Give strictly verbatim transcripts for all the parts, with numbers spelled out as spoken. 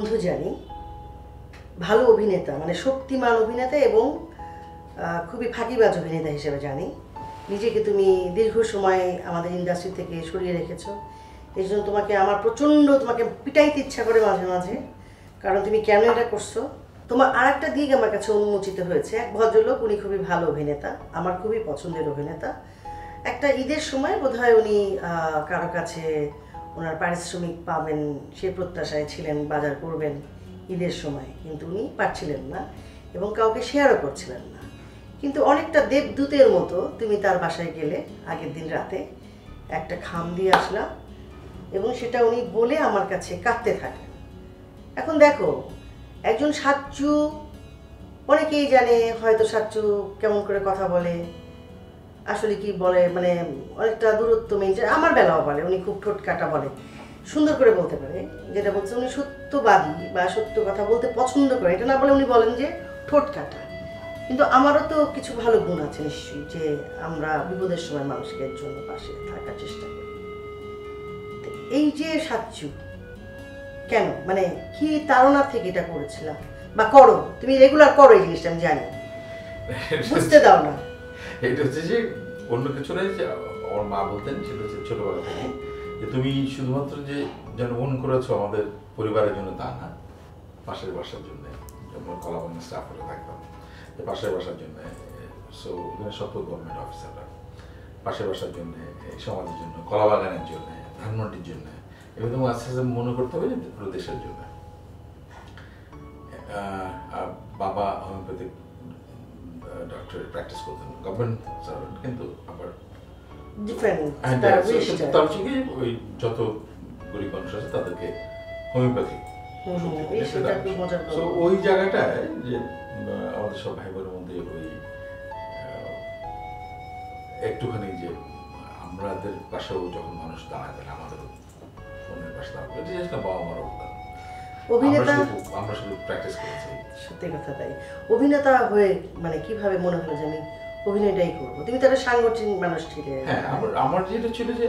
বন্ধু জানি, ভালো অভিনেতা মানে শক্তিমান অভিনেতা এবং খুবই ফাঁকিবাজ অভিনেতা হিসেবে জানি। নিজেকে তুমি দীর্ঘ সময় আমাদের ইন্ডাস্ট্রি থেকে সরিয়ে রেখেছ, এই জন্য তোমাকে আমার প্রচণ্ড তোমাকে পিটাইতে ইচ্ছা করে মাঝে মাঝে, কারণ তুমি কেন এটা করছো। তোমার আর একটা দিক আমার কাছে উন্মোচিত হয়েছে, এক ভদ্রলোক, উনি খুবই ভালো অভিনেতা, আমার খুবই পছন্দের অভিনেতা। একটা ঈদের সময় বোধহয় উনি কারো কাছে ওনার পারিশ্রমিক পাবেন সে প্রত্যাশায় ছিলেন, বাজার করবেন ঈদের সময়, কিন্তু উনি পারছিলেন না এবং কাউকে শেয়ারও করছিলেন না। কিন্তু অনেকটা দেবদূতের মতো তুমি তার বাসায় গেলে, আগের দিন রাতে একটা খাম দিয়ে আসলা এবং সেটা উনি বলে আমার কাছে কাঁদতে থাকেন। এখন দেখো, একজন সাচ্চু, অনেকেই জানে হয়তো সাচ্চু কেমন করে কথা বলে, আসলে কি বলে, মানে অনেকটা দূরত্ব মেনটেন, আমার বেলাও বলে, উনি খুব ঠোঁট কাটা বলে, সুন্দর করে বলতে পারে যেটা বলছে। উনি সত্যবাদী বা সত্য কথা বলতে পছন্দ করে, এটা না বলে উনি বলেন যে ঠোঁট কাটা। কিন্তু আমারও তো কিছু ভালো গুণ আছে নিশ্চয়ই, যে আমরা বিপদের সময় মানুষকে জন্য পাশে থাকার চেষ্টা করি। এই যে সাচ্চু, কেন মানে কি তাড়না থেকে এটা করেছিলাম বা করো তুমি, রেগুলার করো এই জিনিসটা আমি জানি, বুঝতে দাও না। এটা হচ্ছে যে অন্য কিছু নয়, যে আমার মা বলতেন সেটা হচ্ছে ছোটবেলা থেকে, যে তুমি শুধুমাত্র যে জনগণ করেছো আমাদের পরিবারের জন্য তা না, পাশের বাসার জন্য, যেমন কলাবন্যা স্টাফরা থাকতাম পাশের বাসার জন্য, সো সকল গভর্নমেন্ট অফিসাররা পাশের বাসার জন্য, সমাজের জন্য, কলাবাগানের জন্য, ধানমন্ডির জন্য, এবার তোমার আস্তে আস্তে মনে করতে হবে যে পুরো দেশের জন্য। আর বাবা হোমিওপ্যাথিক ডক্টরের প্র্যাকটিস করতেন, গভর্নমেন্ট সার্ভেন্ট, কিন্তু আবার তার সঙ্গে ওই যত গরিব মানুষ আছে তাদেরকে হোমিওপ্যাথি, ওই জায়গাটায় যে আমাদের সব ভাই বোনের মধ্যে ওই একটুখানি যে আমাদের পাশেও যখন মানুষ দাঁড়ায় তাহলে আমাদেরও ফোনের পাশে দাঁড়াবে, এটা জিনিসটা বাবা মার অবদান। অভিনেতা আমরা শুধু প্র্যাকটিস করেছি, সত্যি কথা তাই। অভিনেতা হয়ে মানে কিভাবে মনে হলো যে আমি অভিনয়টাই করবো? তুমি তারা সাংগঠনিক মানুষ ছিলে। হ্যাঁ, আমার আমার যেটা ছিল যে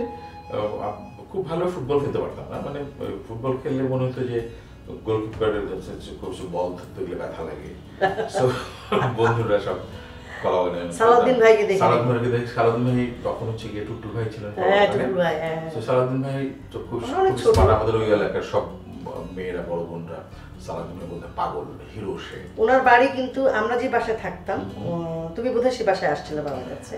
খুব ভালো ফুটবল খেলতে পারতাম না, মানে ফুটবল খেললে মনে হতো যে গোলকিপারের বল ধরতে গেলে ব্যথা লাগে। বন্ধুরা সব সালাউদ্দিন ভাইকে দেখে, সালাউদ্দিন ভাই তখন হচ্ছে গিয়ে টুট্টু ভাই ছিলেন, সালাউদ্দিন ভাই তো খুব আমাদের ওই এলাকার সব মেয়েরা বড় বোনরা সালাউদ্দিন ভাই বলতে পাগল, হিরো সে। ওনার বাড়ি কিন্তু আমরা যে বাসায় থাকতাম, তুমি বোধহয় সে বাসায় আসছিলে বাবার কাছে,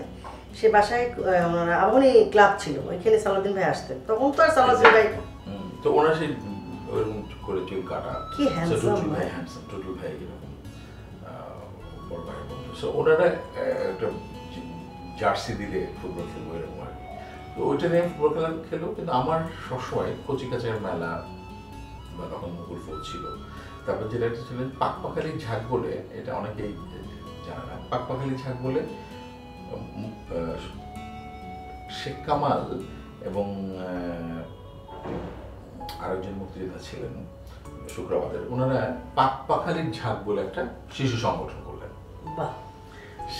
সে বাসায় ওনারা আবনি ক্লাব ছিল, ওইখানে সালাউদ্দিন ভাই আসতেন। তখন তো আর সালাউদ্দিন ভাই তো ওনার সেই ওরকম করে চুল কাটা, কি হ্যান্ডসাম ভাই, হ্যান্ডসাম টুট্টু ভাই এরকম বড় ভাই বন্ধু। সো ওনারা একটা জার্সি দিলে ফুটবল খেলবো এরকম আর কি, তো ওইটা নিয়ে ফুটবল খেলা খেলো। কিন্তু আমার সবসময় কচি কাচার মেলা বা তখন মুকুল ফুল ছিল, তারপর যেটা একটা ছিলেন পাকপাখালি ঝাঁক বলে, এটা অনেকেই জানে না, পাকপাখালি ঝাঁক বলে শেখ কামাল এবং আরেকজন মুক্তিযোদ্ধা ছিলেন শুক্রবাদের, ওনারা পাকপাখালির ঝাঁক বলে একটা শিশু সংগঠন করলেন,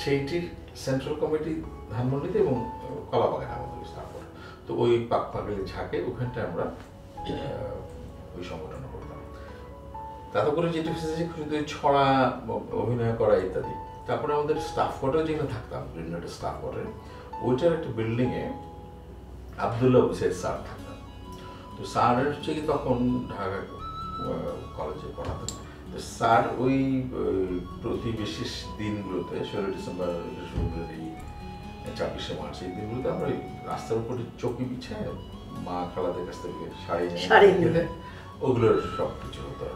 সেইটির সেন্ট্রাল কমিটি ধানমন্ডিতে এবং কলাবাগান আমাদের স্থাপন। তো ওই পাকপাখালির ঝাঁকে ওখানটা আমরা ওই সংগঠন করতাম। তাতে করে যেটা হচ্ছে শুধু ছড়া, অভিনয় করা ইত্যাদি। তারপরে আমাদের স্টাফ কোয়ার্টার যেখানে থাকতাম, গ্রিনল্যান্ডের স্টাফ কোয়ার্টার, ওইটার একটা বিল্ডিংয়ে আবদুল্লাহ হুসেন স্যার থাকতাম। তো স্যারের হচ্ছে কি তখন ঢাকা কলেজে পড়াতেন, তো স্যার ওই প্রতিবেশী দিনগুলোতে, ষোলো ডিসেম্বর ফেব্রুয়ারি, ছাব্বিশে মার্চ, এই দিনগুলোতে আমরা ওই রাস্তার উপরে চৌকি বিছায় মা খালাদের কাছ থেকে শাড়ি শাড়ি গেলে ওগুলোর সব কিছু হতো,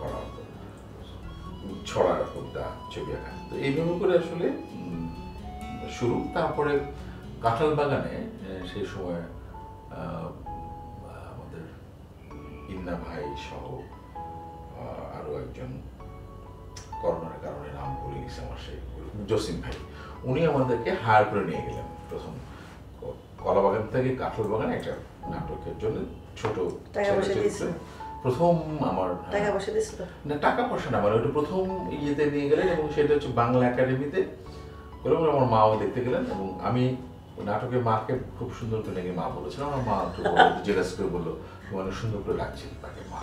করা হতো ছড়া, কবিতা, ছবি আঁকা। তো এইভাবে করে আসলে শুরু। তারপরে কাঁঠাল বাগানে সেই সময় আমাদের ইন্না ভাই সহ আরও একজন, করোনার কারণে নাম ভুলে গেছে আমার, সেই জসিম ভাই, উনি আমাদেরকে হায়ার করে নিয়ে গেলেন প্রথম কলাবাগান থেকে কাঁঠাল বাগানে একটা নাটকের জন্য। ছোট প্রথম আমার টাকা পয়সা দিয়েছিল না, টাকা পয়সা না আমার, ওইটা প্রথম ইয়েতে নিয়ে গেলেন এবং সেটা হচ্ছে বাংলা একাডেমিতে করে আমার মাও দেখতে গেলেন এবং আমি নাটকে মাকে খুব সুন্দর করে নাকি মা বলেছিলাম, আমার মা একটু জেলাস করে বললো, অনেক সুন্দর করে লাগছে তাকে মা।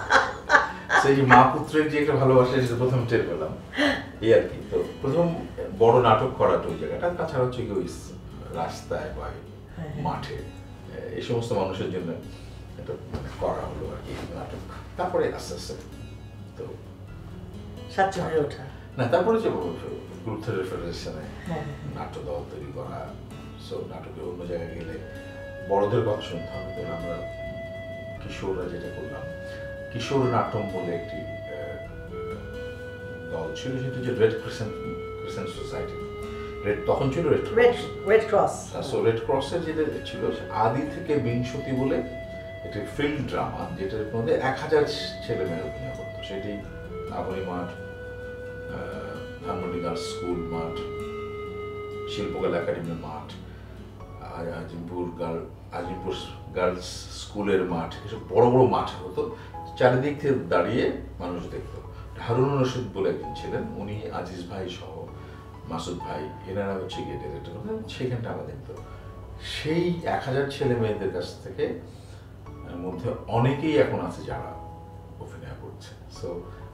সেই যে মা পুত্রের যে একটা ভালোবাসা সেটা প্রথম টের পেলাম এই আর কি। তো প্রথম বড় নাটক করাটা ওই জায়গাটা, তাছাড়া হচ্ছে কি ওই রাস্তায় বা মাঠে এই সমস্ত মানুষের জন্য এটা করা হলো আর কি নাটক। তারপরে আস্তে আস্তে তো সাতটা হয়ে ওঠা না, তারপরে যে গ্রুপ থেরাপিশনে নাটক দল তৈরি করা, সব নাটকের অন্য জায়গায় গেলে বড়দের কথা শুনতে হবে। ধরুন আমরা কিশোররা যেটা করলাম, কিশোর নাটক বলে একটি দল ছিল, সেটা হচ্ছে রেড ক্রিসেন্ট ক্রিসেন্ট সোসাইটি, তখন ছিল রেড ক্রস। সো রেড ক্রসের যেটা ছিল আদি থেকে বিংশতি বলে একটি ফিল্ড ড্রামা, যেটার মধ্যে এক হাজার ছেলে মেয়ের অভিনয় করতো। সেটি আগুনি মাঠ, ধানমন্ডি গার্লস স্কুল মাঠ, শিল্পকলা একাডেমির মাঠ, আজিমপুর গার্ল আজিমপুর গার্লস স্কুলের মাঠ, এসব বড় বড় মাঠ হতো। চারিদিক থেকে দাঁড়িয়ে মানুষ দেখত। হারুনুর রশিদ বলে একজন ছিলেন, উনি আজিজ ভাই সহ মাসুদ ভাই এনারা হচ্ছে গিয়ে ডিরেক্টর, সেখানটা আমরা দেখতো। সেই এক হাজার ছেলে মেয়েদের কাছ থেকে মধ্যে অনেকেই এখন আছে যারা অভিনয় করছে। সো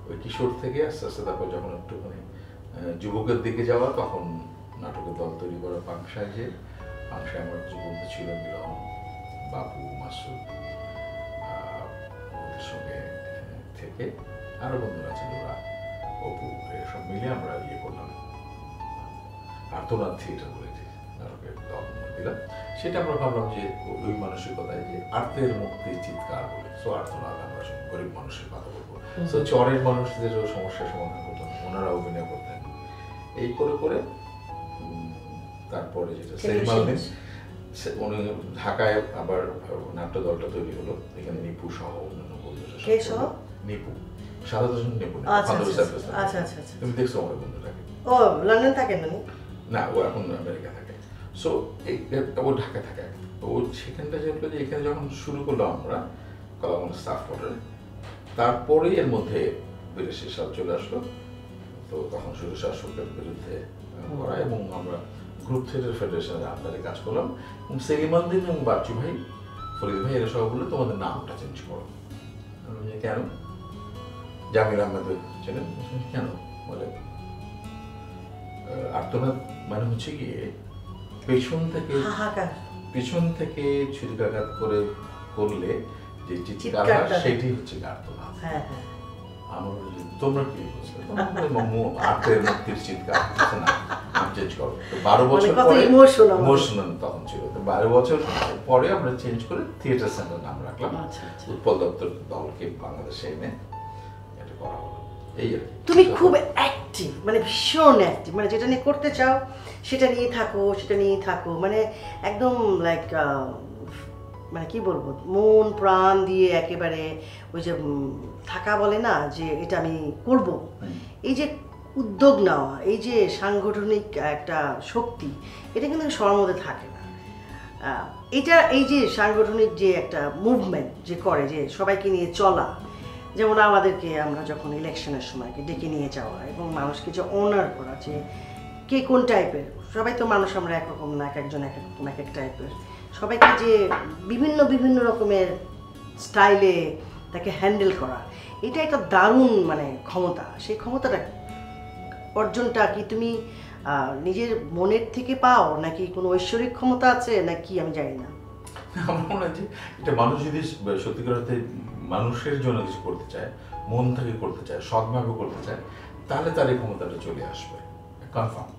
ওই কিশোর থেকে আস্তে আস্তে তারপর যখন একটুখানি যুবকের দিকে যাওয়া, তখন নাটকের দল তৈরি করা পাংশায়, যে পাংশায় আমার যুবক ছিল মিলন, বাবু, মাসুদ, ওদের সঙ্গে থেকে আরও বন্ধুরা ছিল, ওরা অপু, এসব মিলে আমরা ইয়ে করলাম আর্তনাথ থিয়েটার বলে যে নাটকের দল দিলাম। সেটা আমরা ভাবলাম যে ওই মানসিকতায় যে আর্তের মুক্তি চিৎকার বলে। সো আর্তনাথ আমরা গরিব মানুষের কথা বলবো, সো চরের মানুষদেরও সমস্যার সমাধান করতাম, ওনারা অভিনয় করতেন। এই করে করে তারপরে যেটা সেলমালদিন উনি ঢাকায় আবার নাট্য দলটা তৈরি হলো, এখানে নিপু সহ অন্যান্য বন্ধুরা। নিপু সাধারণ নিপু তুমি দেখছো আমার বন্ধুটাকে, ও লন্ডন থাকে না, ও এখন আমেরিকা থাকে। সো ও ঢাকা থাকে, ও সেখানটা যেগুলো যে এখানে যখন শুরু করলাম আমরা কলাম স্টাফ কোয়ার্টারে, তারপরে এর মধ্যে বিদেশি সাল চলে আসলো। তো তখন সুরেশ শাসকের বিরুদ্ধে করা এবং আমরা গ্রুপ থিয়েটার ফেডারেশনের আপনাদের কাজ করলাম। এবং সেলিমানদিন এবং বাচ্চু ভাই, ফরিদ ভাই এরা সব বললো তোমাদের নামটা চেঞ্জ করো। কেন? জামির আহমেদ ছিলেন। কেন? বলে আর্তনাদ মানে হচ্ছে গিয়ে পেছন থেকে পেছন থেকে ছুরিকাঘাত করে করলে যে চিৎকার সেটি হচ্ছে আর্তনাদ। আমার তোমরা কি বুঝলে? আর্তের মুক্তির চিৎকার না, বারো বছর পরে ইমোশনাল তখন ছিল। বারো বছর পরে আমরা চেঞ্জ করে থিয়েটার সেন্টার নাম রাখলাম, উৎপল দপ্তর দলকে বাংলাদেশে এনে এটা করা হলো। এই আর তুমি খুব অ্যাক্টিভ, মানে ভীষণ অ্যাক্টিভ, মানে যেটা নিয়ে করতে চাও সেটা নিয়ে থাকো, সেটা নিয়ে থাকো, মানে একদম লাইক মানে কি বলবো, মন প্রাণ দিয়ে একেবারে ওই যে থাকা বলে না যে এটা আমি করব, এই যে উদ্যোগ নেওয়া, এই যে সাংগঠনিক একটা শক্তি, এটা কিন্তু সবার মধ্যে থাকে না। এটা এই যে সাংগঠনিক যে একটা মুভমেন্ট যে করে, যে সবাইকে নিয়ে চলা, যেমন আমাদেরকে আমরা যখন ইলেকশনের সময়কে ডেকে নিয়ে যাওয়া এবং মানুষকে যে অনার করা, যে কে কোন টাইপের, সবাই তো মানুষ আমরা একরকম না, এক একজন এক একরকম এক এক টাইপের, সবাইকে যে বিভিন্ন বিভিন্ন রকমের স্টাইলে তাকে হ্যান্ডেল করা, এটা একটা দারুণ মানে ক্ষমতা। সেই ক্ষমতাটা অর্জনটা কি তুমি নিজের মনের থেকে পাও, নাকি কোনো ঐশ্বরিক ক্ষমতা আছে, নাকি আমি জানি না। আমার মনে হয় যে এটা মানুষ যদি সত্যিকার অর্থে মানুষের জন্য কিছু করতে চায়, মন থেকে করতে চায়, সৎভাবে করতে চায়, তাহলে তার এই ক্ষমতাটা চলে আসবে কনফার্ম।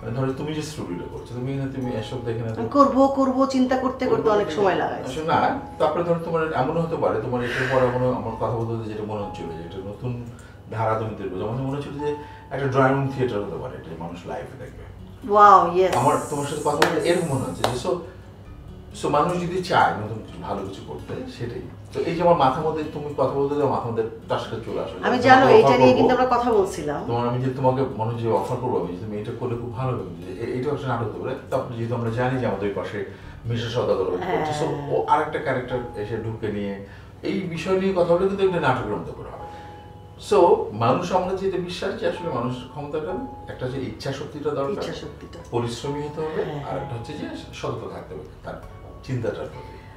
মানে ধরো তুমি যে স্টুডিওটা করছো, তুমি তুমি এসব দেখে না করবো করবো চিন্তা করতে করতে অনেক সময় লাগায় না, তারপরে ধরো তোমার এমন হতে পারে তোমার এটার পরে এমন আমার কথা বলতে যেটা মনে হচ্ছিল যে এটা নতুন ধারা তুমি দেখবো। যেমন মনে হচ্ছিল যে একটা ড্রয়িং রুম থিয়েটার হতে পারে, এটা মানুষ লাইভে দেখবে। ওয়াও, ইয়েস, আমার তোমার সাথে কথা বলে এরকম মনে হচ্ছে যে সো সো মানুষ যদি চায় নতুন কিছু ভালো কিছু করতে, সেটাই তো। এই যে আমার মাথার মধ্যে তুমি কথা বলতে যাও, মাথার মধ্যে টাস্কটা চলে আসে। আমি জানো এটা নিয়ে কিন্তু আমরা কথা বলছিলাম, তোমার আমি যে তোমাকে মনে যে অফার করবো, আমি যে তুমি এটা করলে খুব ভালো হবে, এইটা একটা নাটক হতে পারে। তারপরে যেহেতু আমরা জানি যে আমাদের পাশে মিশা সদাগর হচ্ছে, সো ও আরেকটা ক্যারেক্টার এসে ঢুকে নিয়ে এই বিষয় নিয়ে কথা বলে কিন্তু একটা নাটকের মতো করে হবে। সো মানুষ আমরা যেটা বিশ্বাস যে আসলে মানুষের ক্ষমতাটা একটা যে ইচ্ছা শক্তিটা দরকার, পরিশ্রমী হতে হবে, আর একটা হচ্ছে যে সতর্ক থাকতে হবে তার চিন্তাটার প্রতি,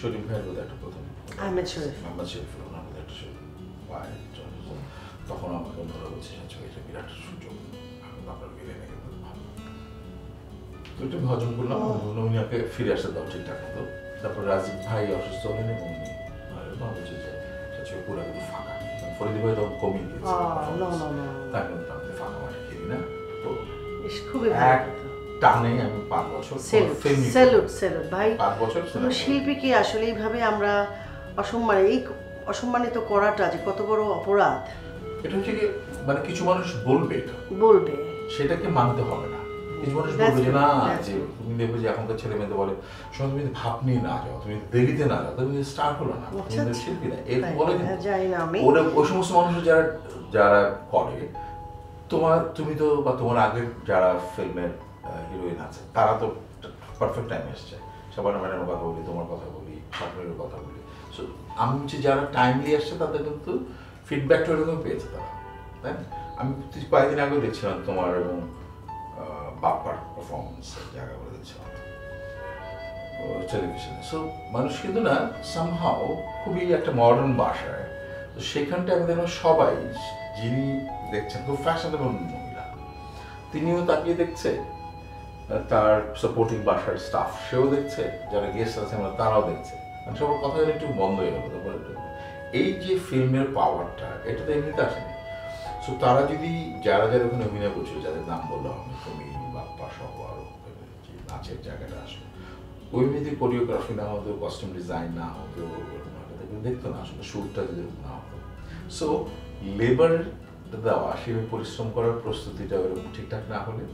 শরীফ ভাইয়ের বোধ একটা প্রথম আহমেদ শরীফ আহমেদ শরীফ ওনার বোধ একটা শরীফ পায়ের তখন আমাকে অন্যরা বলছে এটা বিরাট সুযোগ আমি আপনার বেরিয়ে নেই কিন্তু ভালো তো এটা ভজন করলাম উনি আগে ফিরে আসতে দাও ঠিকঠাক মতো তারপর রাজীব ভাই অসুস্থ হলেন এবং উনি বলছে যে পুরো ফাঁকা ফরিদি ভাই তখন কমিয়ে দিয়েছে তার কারণ তাদের ফাঁকা মাঠে খেলি না তো খুবই টানে আমি পাঁচ বছর স্যালুট স্যালুট ভাই পাঁচ বছর শিল্পীকে আসলে এইভাবে আমরা অসম্মান এই অসম্মানিত করাটা যে কত বড় অপরাধ এটা হচ্ছে কি মানে কিছু মানুষ বলবে এটা বলবে সেটাকে মানতে হবে না কিছু মানুষ বলবে না যে তুমি দেখবে যে এখনকার ছেলে মেয়েদের বলে শোনো তুমি ভাব নিয়ে না যাও তুমি দেরিতে না যাও তুমি স্টার্ট হলো না তুমি শিল্পী না এর বলে যাই না আমি ওরা ওই সমস্ত মানুষ যারা যারা করে তোমার তুমি তো বা তোমার আগে যারা ফিল্মের হিরোইন আছে তারা তো পারফেক্ট টাইমে এসছে সবার ম্যাডামের কথা বলি তোমার কথা বলি সবগুলোর কথা বলি সো আমি হচ্ছে যারা টাইমলি আসছে তাদের কিন্তু ফিডব্যাকটা ওরকম পেয়েছে তারা তাই না আমি কয়েকদিন আগেও দেখছিলাম তোমার এবং বাপ্পার পারফরমেন্স জায়গাগুলো দেখছিলাম টেলিভিশনে সো মানুষ কিন্তু না সামহাও খুবই একটা মডার্ন ভাষায় তো সেখানটা আমি দেখলাম সবাই যিনি দেখছেন খুব ফ্যাশনেবল মহিলা তিনিও তাকিয়ে দেখছে তার সাপোর্টিং বাসার স্টাফ সেও দেখছে যারা গেস্ট আছে আমরা তারাও দেখছে আমি সবার কথা একটু বন্ধ হয়ে গেল এই যে ফিল্মের পাওয়ারটা এটা তো এমনিতে আসেনি সো তারা যদি যারা যারা ওখানে অভিনয় করছিল যাদের নাম বললাম আমি তুমি বাপ্পা সহ আরও নাচের জায়গাটা আসলো ওই যদি কোরিওগ্রাফি না হতো কস্টিউম ডিজাইন না হতো দেখতো না আসলে সুরটা যদি না হতো সো লেবার দেওয়া সেভাবে পরিশ্রম করার প্রস্তুতিটা ওরকম ঠিকঠাক না হলে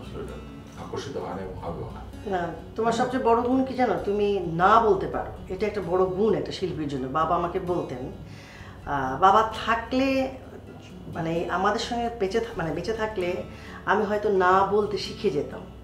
আসলে এটা আকর্ষিত হয় না হবে না না তোমার সবচেয়ে বড় গুণ কি জানো তুমি না বলতে পারো এটা একটা বড় গুণ একটা শিল্পীর জন্য বাবা আমাকে বলতেন বাবা থাকলে মানে আমাদের সঙ্গে বেঁচে মানে বেঁচে থাকলে আমি হয়তো না বলতে শিখে যেতাম